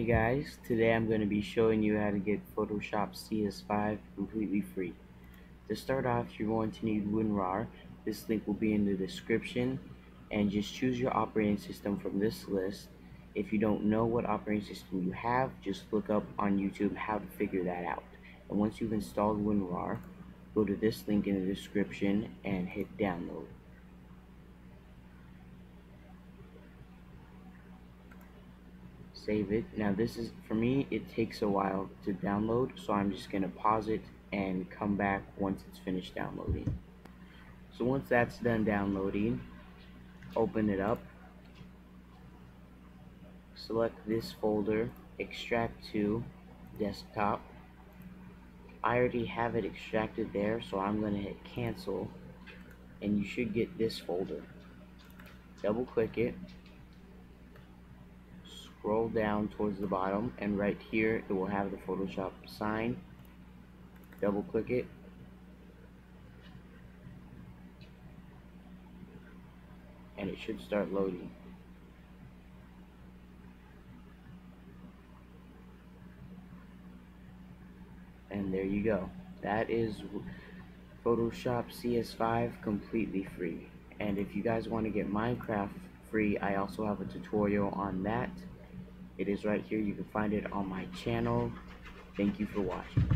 Hey guys, today I'm going to be showing you how to get Photoshop CS5 completely free. To start off, you're going to need WinRAR. This link will be in the description, and just choose your operating system from this list. If you don't know what operating system you have, just look up on YouTube how to figure that out. And once you've installed WinRAR, go to this link in the description and hit download. Save it. Now this is, for me, it takes a while to download, so I'm just going to pause it and come back once it's finished downloading. So once that's done downloading, open it up, select this folder, extract to desktop. I already have it extracted there, so I'm going to hit cancel, and you should get this folder. Double click it, scroll down towards the bottom, and right here it will have the Photoshop sign. Double click it, and it should start loading. And there you go. That is Photoshop CS5 completely free. And if you guys want to get Minecraft free, I also have a tutorial on that. It is right here. You can find it on my channel. Thank you for watching.